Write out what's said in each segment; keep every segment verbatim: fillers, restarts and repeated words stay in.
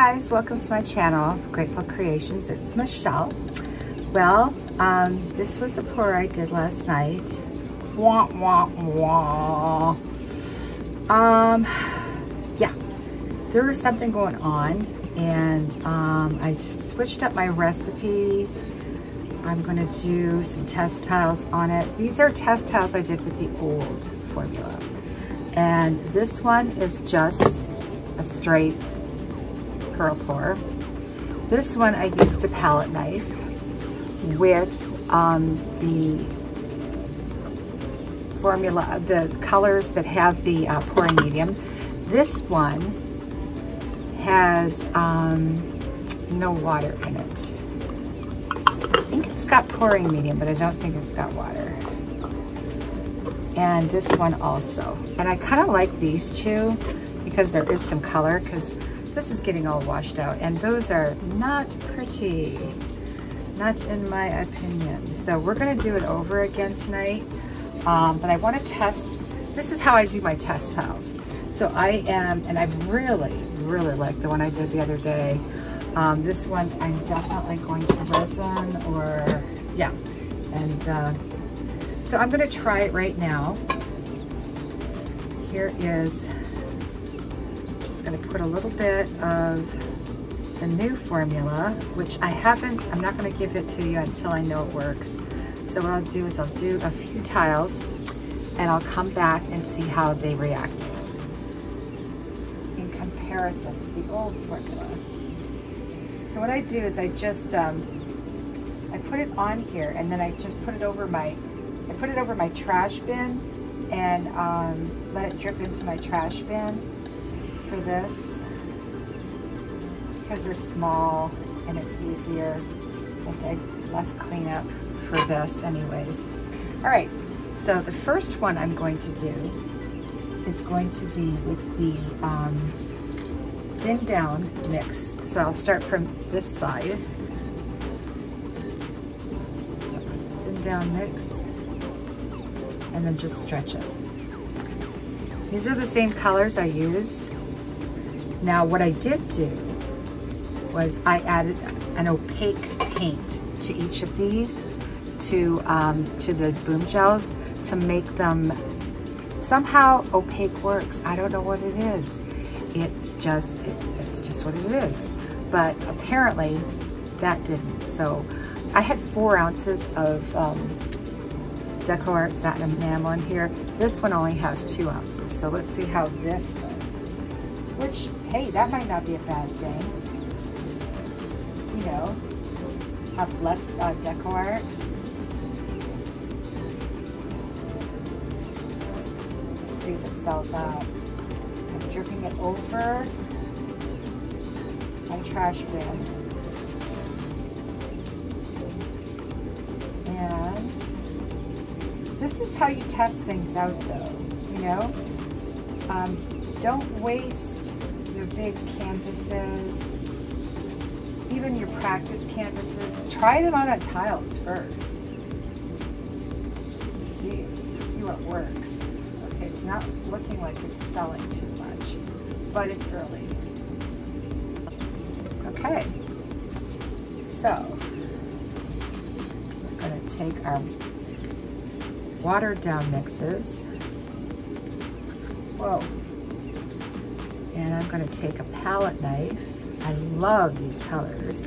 guys, welcome to my channel, Grateful Creations. It's Michelle. Well, um, this was the pour I did last night. Wah, wah, wah. Um, yeah, there was something going on, and um, I switched up my recipe. I'm gonna do some test tiles on it. These are test tiles I did with the old formula. And this one is just a straight pearl pour. This one I used a palette knife with um, the formula, the colors that have the uh, pouring medium. This one has um, no water in it. I think it's got pouring medium, but I don't think it's got water. And this one also. And I kind of like these two because there is some color, because this is getting all washed out, and those are not pretty. Not in my opinion. So we're gonna do it over again tonight. Um, but I wanna test, this is how I do my test tiles. So I am, and I really, really like the one I did the other day. Um, this one I'm definitely going to resin or, yeah. And uh, so I'm gonna try it right now. Here is, I'm just gonna put a little bit of the new formula, which I haven't, I'm not gonna give it to you until I know it works. So what I'll do is I'll do a few tiles and I'll come back and see how they react in comparison to the old formula. So what I do is I just, um, I put it on here and then I just put it over my, I put it over my trash bin and um, let it drip into my trash bin for this. Because they're small and it's easier, and less cleanup for this anyways. All right, so the first one I'm going to do is going to be with the um, thin down mix. So I'll start from this side. So thin down mix, and then just stretch it. These are the same colors I used. Now what I did do was I added an opaque paint to each of these, to um, to the boom gels, to make them somehow opaque works. I don't know what it is. It's just it, it's just what it is. But apparently that didn't. So I had four ounces of um, DecoArt satin enamel in here. This one only has two ounces. So let's see how this goes. Which, hey, that might not be a bad thing. You know, have less uh, DecoArt. Let's see if it sells out. I'm dripping it over my trash bin. And this is how you test things out, though, you know? Um, don't waste your big canvases. Even your practice canvases, try them out on tiles first. See, see what works. Okay, it's not looking like it's selling too much, but it's early. Okay, so we're going to take our watered down mixes. Whoa, and I'm going to take a palette knife. I love these colors.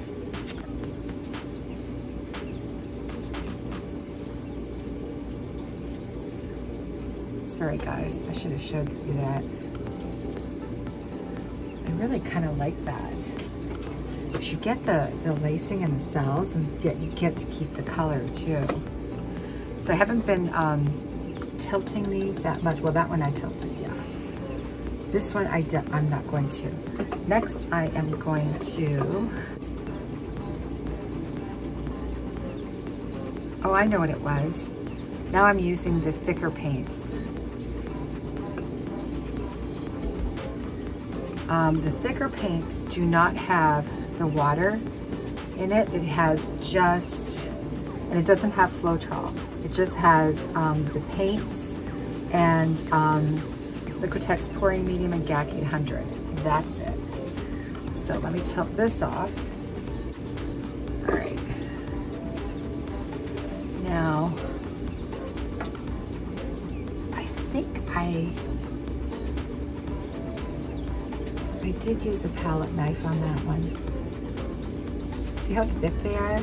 Sorry guys, I should have showed you that. I really kind of like that. You get the, the lacing in the cells, and yet you get to keep the color too. So I haven't been um, tilting these that much. Well, that one I tilted, yeah. This one, I don't, I'm not going to. Next, I am going to, oh, I know what it was. Now I'm using the thicker paints. Um, the thicker paints do not have the water in it. It has just, and it doesn't have Floetrol. It just has um, the paints and um, Liquitex Pouring Medium and G A C eight hundred. That's it. So let me tilt this off. All right. Now, I think I, I did use a palette knife on that one. See how thick they are?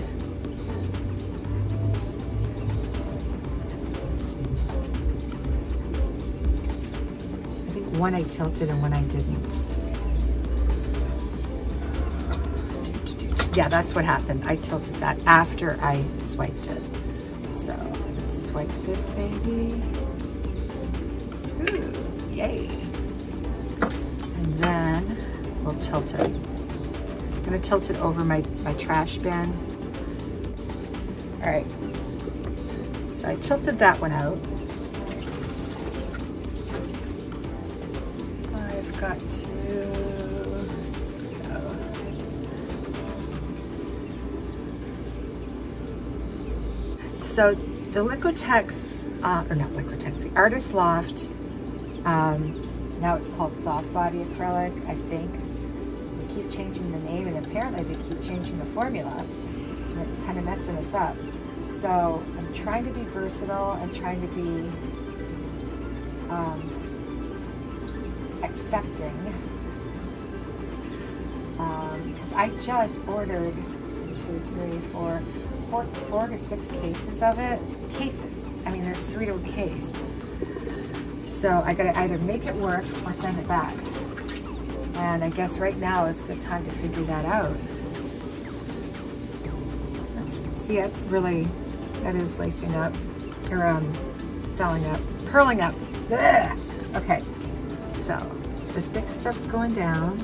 One I tilted and one I didn't. Yeah, that's what happened. I tilted that after I swiped it. So let's swipe this baby. Ooh, yay. And then we'll tilt it. I'm gonna tilt it over my, my trash bin. All right, so I tilted that one out. Got to uh, so the Liquitex, uh, or not Liquitex, the Artist Loft. Um, now it's called Soft Body Acrylic, I think. They keep changing the name, and apparently they keep changing the formula, and it's kind of messing us up. So I'm trying to be versatile and trying to be. Um, accepting um, because I just ordered two, three, four, four, four to six cases of it. Cases. I mean, there's three to a case. So I gotta either make it work or send it back. And I guess right now is a good time to figure that out. Let's see, that's really, that is lacing up, or um, sewing up, purling up. Ugh. Okay. So the thick stuff's going down.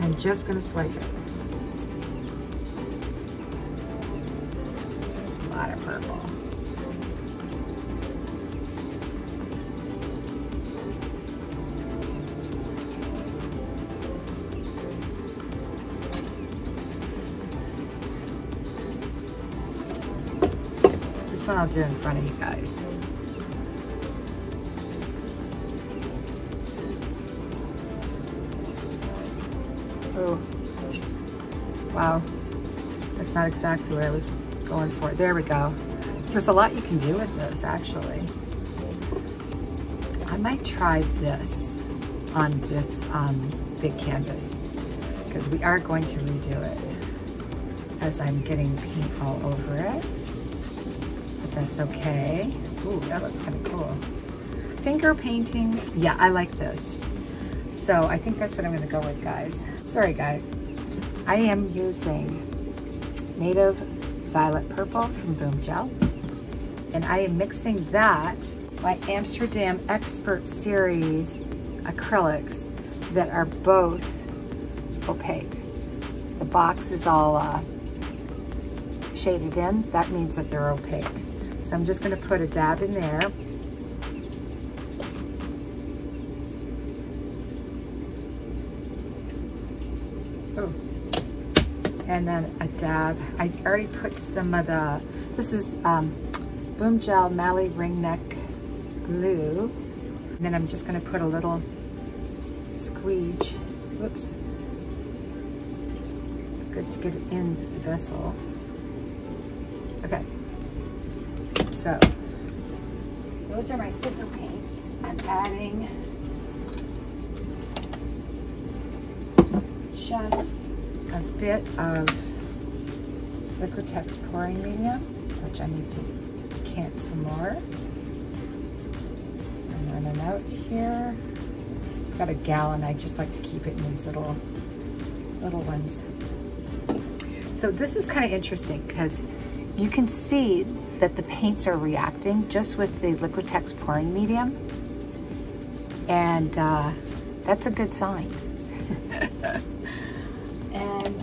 I'm just gonna swipe it. A lot of purple. This one I'll do in front of you guys. Oh, wow, that's not exactly what I was going for. There we go. There's a lot you can do with this, actually. I might try this on this um, big canvas, because we are going to redo it as I'm getting paint all over it, but that's okay. Ooh, that looks kind of cool. Finger painting, yeah, I like this. So I think that's what I'm gonna go with, guys. Sorry guys, I am using Native Violet Purple from Boom Gel, and I am mixing that my Amsterdam Expert Series acrylics that are both opaque. The box is all uh, shaded in. That means that they're opaque. So I'm just gonna put a dab in there. And then a dab. I already put some of the, this is um, Boom Gel Mallee Ringneck glue. And then I'm just gonna put a little squeege. Whoops. It's good to get it in the vessel. Okay. So, those are my thicker paints. I'm adding just a bit of Liquitex Pouring Medium, which I need to decant some more. And then I'm out here. I've got a gallon. I just like to keep it in these little, little ones. So this is kind of interesting because you can see that the paints are reacting just with the Liquitex Pouring Medium. And uh, that's a good sign.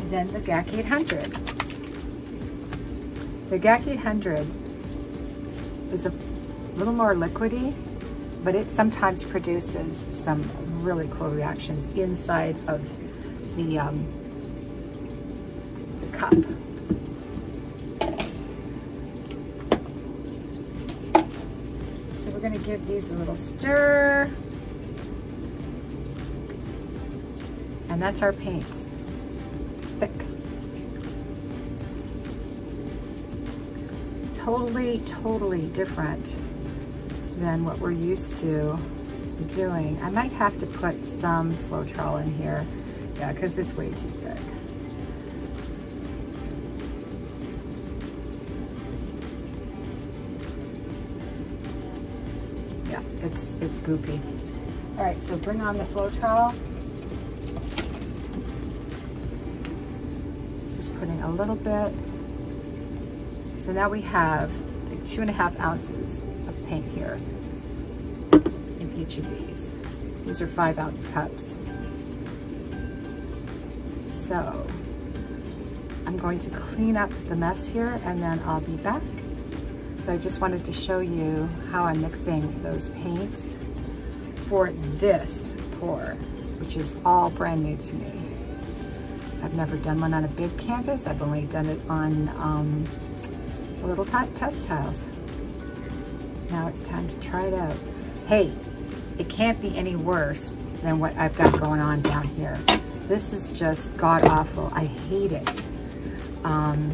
Then the G A C eight hundred. The G A C eight hundred is a little more liquidy, but it sometimes produces some really cool reactions inside of the, um, the cup. So we're gonna give these a little stir. And that's our paints. Thick. Totally, totally different than what we're used to doing. I might have to put some Floetrol in here. Yeah, because it's way too thick. Yeah, it's, it's goopy. All right, so bring on the Floetrol. Just putting a little bit. So now we have like two and a half ounces of paint here in each of these. These are five ounce cups. So I'm going to clean up the mess here and then I'll be back. But I just wanted to show you how I'm mixing those paints for this pour, which is all brand new to me. I've never done one on a big canvas. I've only done it on um, little test tiles. Now it's time to try it out. Hey, it can't be any worse than what I've got going on down here. This is just god-awful. I hate it. Um,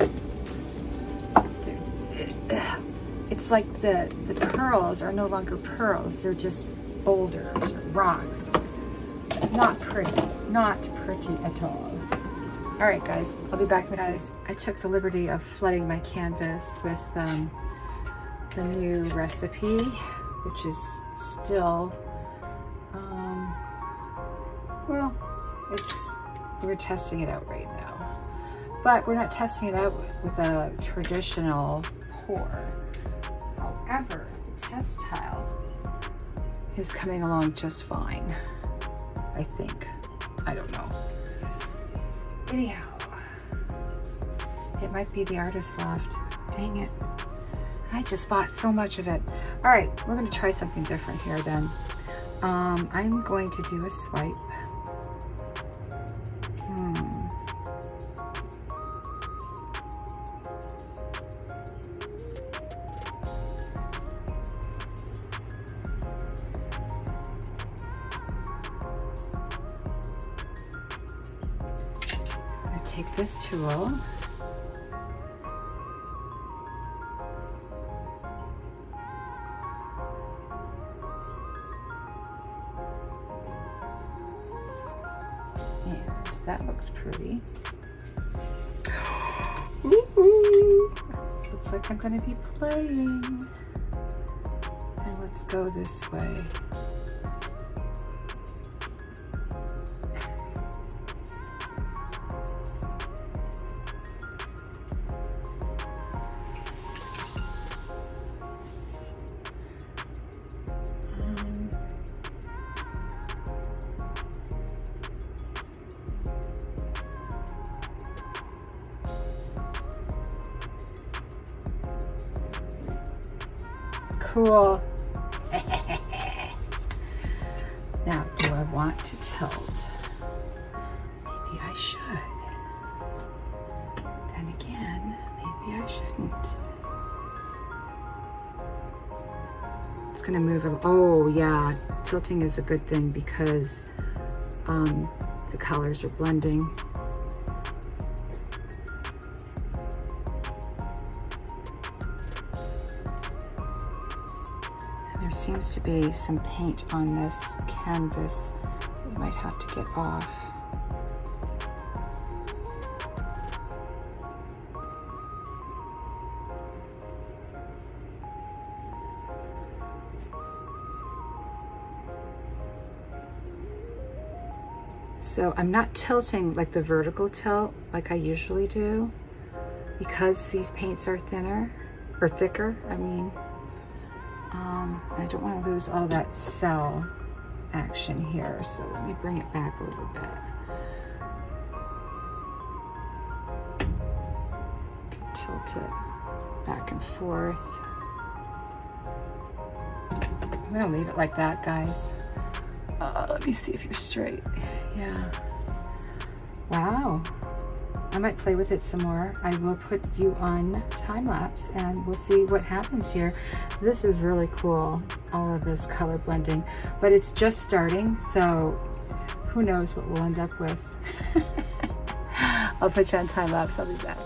it's like the, the pearls are no longer pearls. They're just boulders or rocks. Not pretty. Not pretty at all. All right, guys, I'll be back. Guys, I took the liberty of flooding my canvas with um, the new recipe, which is still, um, well, it's, we're testing it out right now. But we're not testing it out with a traditional pour. However, the test tile is coming along just fine, I think. I don't know. Anyhow, it might be the Artist Loft. Dang it. I just bought so much of it. All right, we're gonna try something different here then. Um, I'm going to do a swipe. Take this tool, and that looks pretty. Ooh, looks like I'm gonna be playing. And let's go this way. Cool. Now, do I want to tilt? Maybe I should. Then again, maybe I shouldn't. It's gonna move. Oh yeah, tilting is a good thing because um, the colors are blending. Seems to be some paint on this canvas we might have to get off. So I'm not tilting like the vertical tilt like I usually do because these paints are thinner or thicker, I mean. Um, I don't want to lose all that cell action here, so let me bring it back a little bit. You can tilt it back and forth. I'm going to leave it like that, guys. Uh, let me see if you're straight. Yeah. Wow. I might play with it some more. I will put you on time lapse and we'll see what happens here. This is really cool, all of this color blending, but it's just starting, so who knows what we'll end up with. I'll put you on time lapse, I'll be back.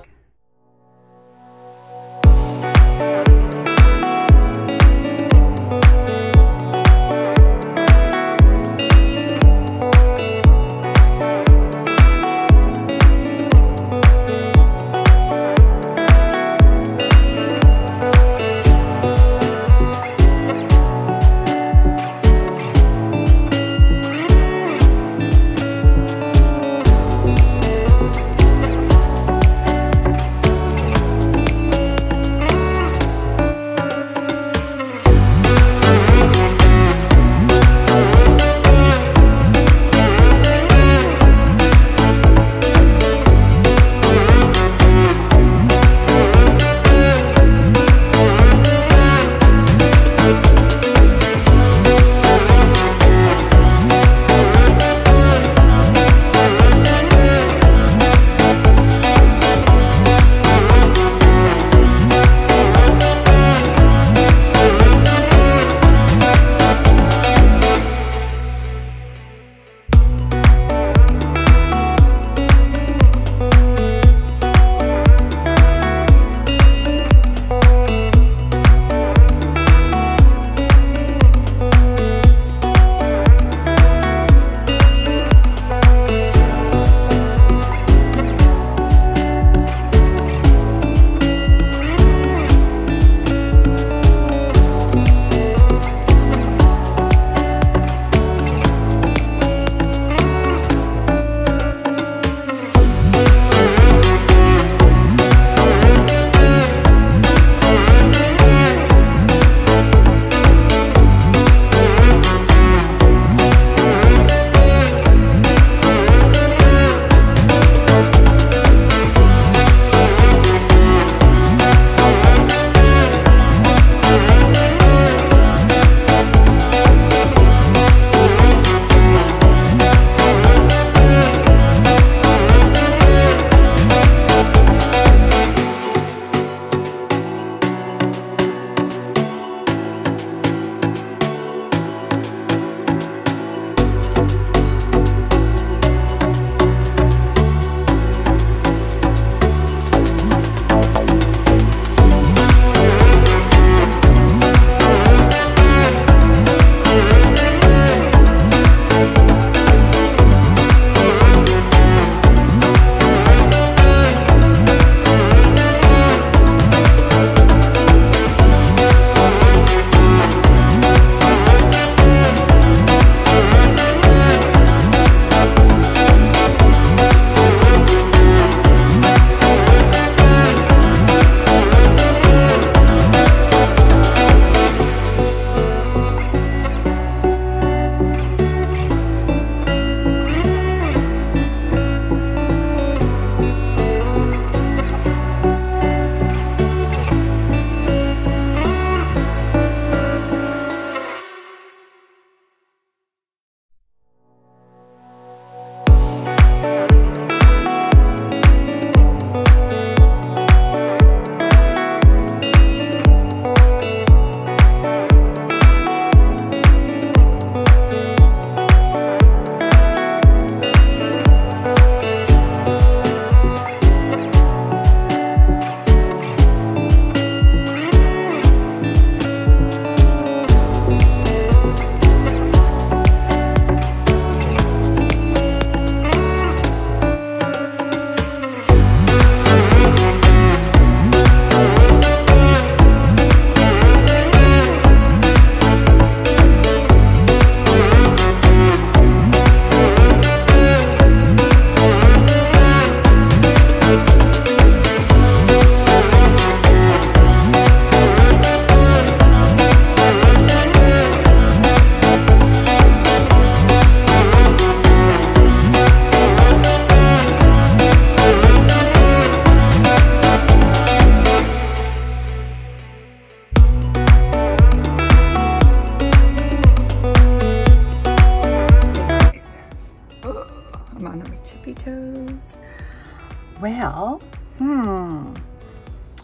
Well, hmm,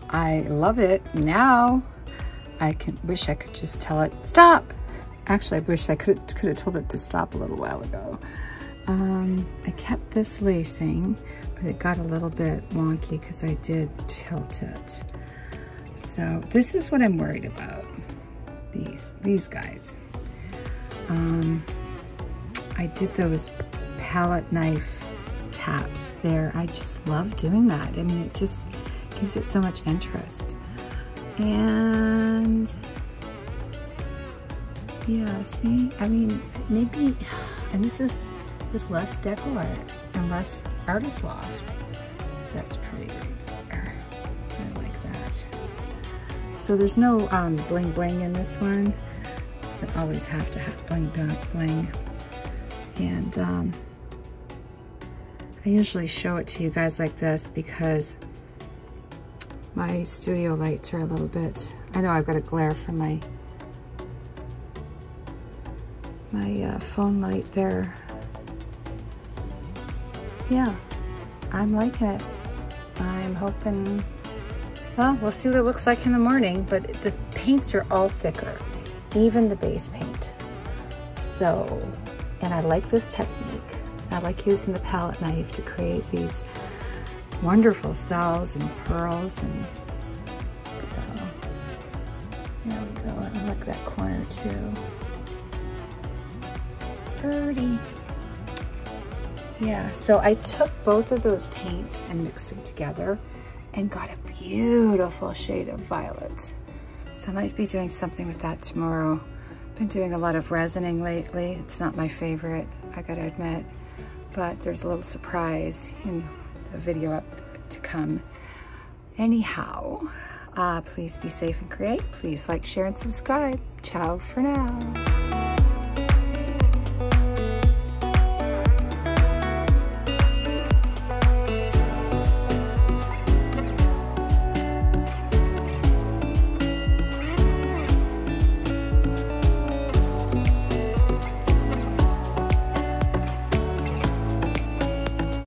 I love it. Now I can wish I could just tell it, stop. Actually, I wish I could, could have told it to stop a little while ago. Um, I kept this lacing, but it got a little bit wonky because I did tilt it. So this is what I'm worried about, these, these guys. Um, I did those palette knife taps there. I just love doing that. I mean, it just gives it so much interest. And yeah, see, I mean, maybe, and this is with less DecoArt and less Artist Loft. That's pretty, I like that. So there's no um, bling bling in this one. Doesn't always have to have bling bling bling. And um, I usually show it to you guys like this because my studio lights are a little bit, I know I've got a glare from my, my uh, phone light there. Yeah, I'm liking it. I'm hoping, well, we'll see what it looks like in the morning, but the paints are all thicker, even the base paint. So, and I like this technique. I like using the palette knife to create these wonderful cells and pearls, and so there we go. And I like that corner too. Pretty. Yeah, so I took both of those paints and mixed them together and got a beautiful shade of violet. So I might be doing something with that tomorrow. I've been doing a lot of resining lately. It's not my favorite, I gotta admit, but there's a little surprise in the video up to come. Anyhow, uh, please be safe and create. Please like, share, and subscribe. Ciao for now.